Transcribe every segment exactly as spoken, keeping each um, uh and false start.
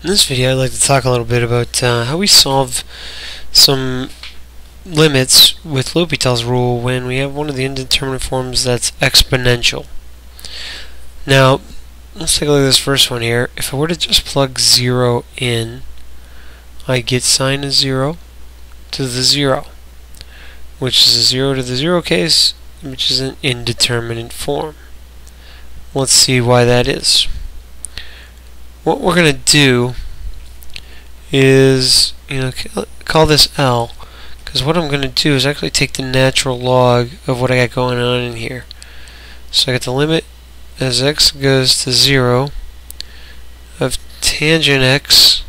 In this video, I'd like to talk a little bit about uh, how we solve some limits with L'Hôpital's rule when we have one of the indeterminate forms that's exponential. Now, let's take a look at this first one here. If I were to just plug zero in, I get sine of zero to the zero, which is a zero to the zero case, which is an indeterminate form. Let's see why that is. What we're going to do is, you know, call this L, because what I'm going to do is actually take the natural log of what I got going on in here. So I get the limit as x goes to zero of tangent x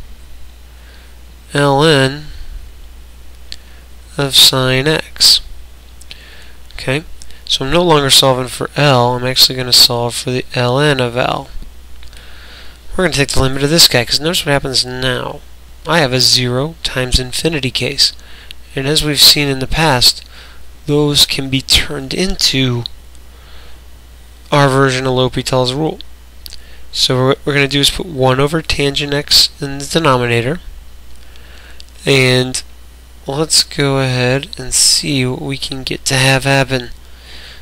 ln of sine x. Okay, so I'm no longer solving for L, I'm actually going to solve for the ln of L. We're going to take the limit of this guy, because notice what happens now. I have a zero times infinity case, and as we've seen in the past, those can be turned into our version of L'Hôpital's rule. So what we're going to do is put one over tangent x in the denominator, and let's go ahead and see what we can get to have happen.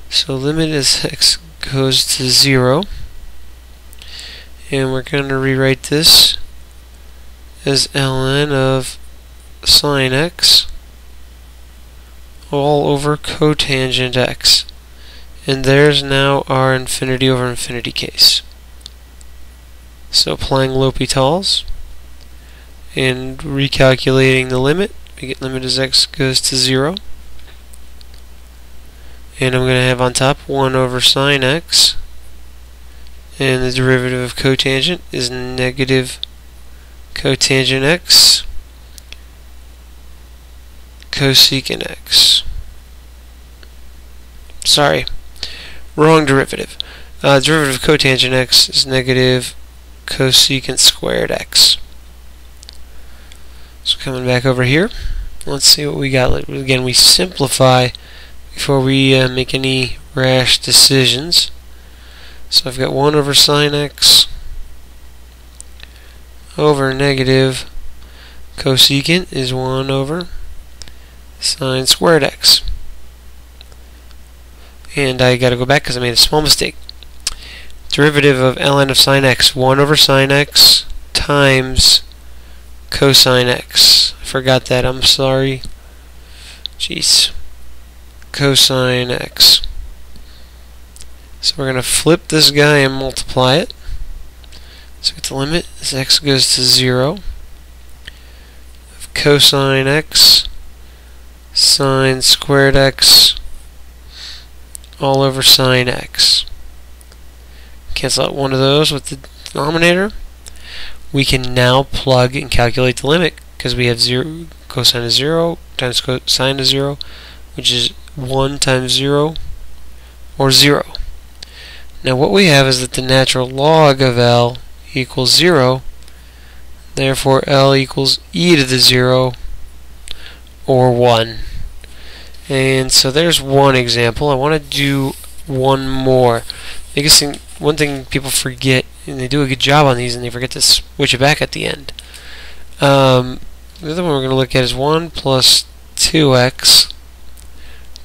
So limit as x goes to zero, and we're going to rewrite this as ln of sine x all over cotangent x, and there's now our infinity over infinity case. So applying L'Hôpital's and recalculating the limit, we get limit as x goes to zero, and I'm going to have on top one over sine x, and the derivative of cotangent is negative cotangent x cosecant x. Sorry, wrong derivative. Uh, derivative of cotangent x is negative cosecant squared x. So coming back over here, let's see what we got. Again, we simplify before we uh, make any rash decisions. So I've got one over sine x over negative cosecant is one over sine squared x. And I gotta go back because I made a small mistake. Derivative of ln of sine x, one over sine x times cosine x. I forgot that, I'm sorry. Jeez. Cosine x. So we're going to flip this guy and multiply it. So get the limit as x goes to zero of cosine x sine squared x all over sine x. Cancel out one of those with the denominator. We can now plug and calculate the limit, because we have zero cosine of zero times cosine of zero, which is one times zero, or zero. Now what we have is that the natural log of L equals zero, therefore L equals e to the zero, or one. And so there's one example. I want to do one more. I guess one thing people forget, and they do a good job on these and they forget to switch it back at the end. Um, the other one we're going to look at is one plus two x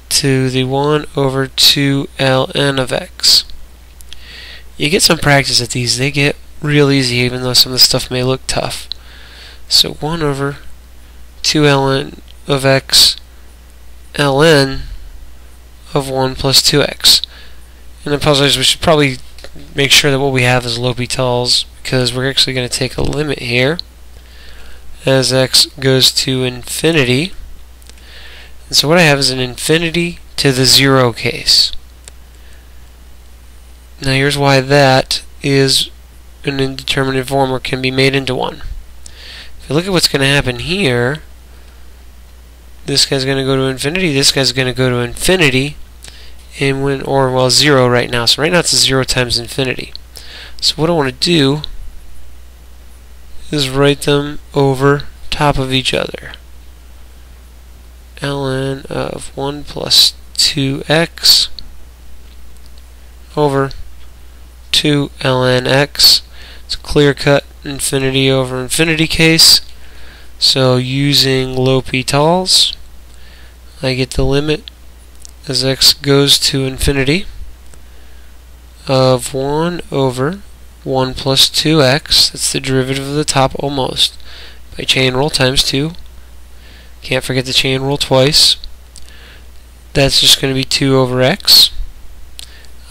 to the one over two ln of x. You get some practice at these. They get real easy, even though some of the stuff may look tough. So one over two ln of x ln of one plus two x. And I apologize, we should probably make sure that what we have is L'Hôpital's, because we're actually going to take a limit here as x goes to infinity. And so what I have is an infinity to the zero case. Now here's why that is an indeterminate form, or can be made into one. If you look at what's going to happen here, this guy's going to go to infinity, this guy's going to go to infinity, and when, or well, zero right now. So right now it's zero times infinity. So what I want to do is write them over top of each other. Ln of one plus two x over two ln x. It's clear cut. infinity over infinity case. So using L'Hôpital's, I get the limit as x goes to infinity of one over one plus two x, that's the derivative of the top almost, by chain rule times two. Can't forget the chain rule twice. That's just going to be two over x.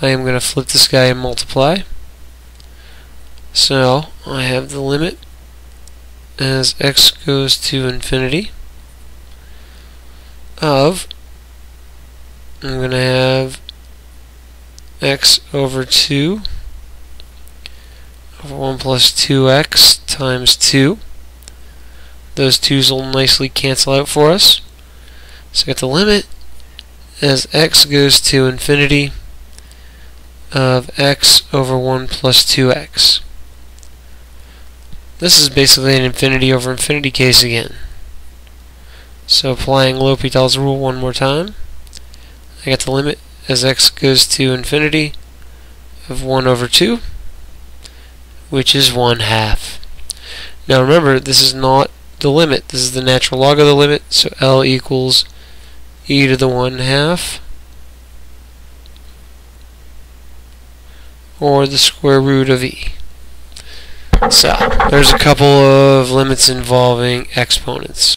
I am going to flip this guy and multiply. So I have the limit as x goes to infinity of, I'm going to have x over two over one plus two x times two. Those twos will nicely cancel out for us. So I get the limit as x goes to infinity of x over one plus two x. This is basically an infinity over infinity case again. So applying L'Hôpital's rule one more time, I get the limit as x goes to infinity of one over two, which is one half. Now remember, this is not the limit, this is the natural log of the limit, so L equals e to the one half, or the square root of e. So there's a couple of limits involving exponents.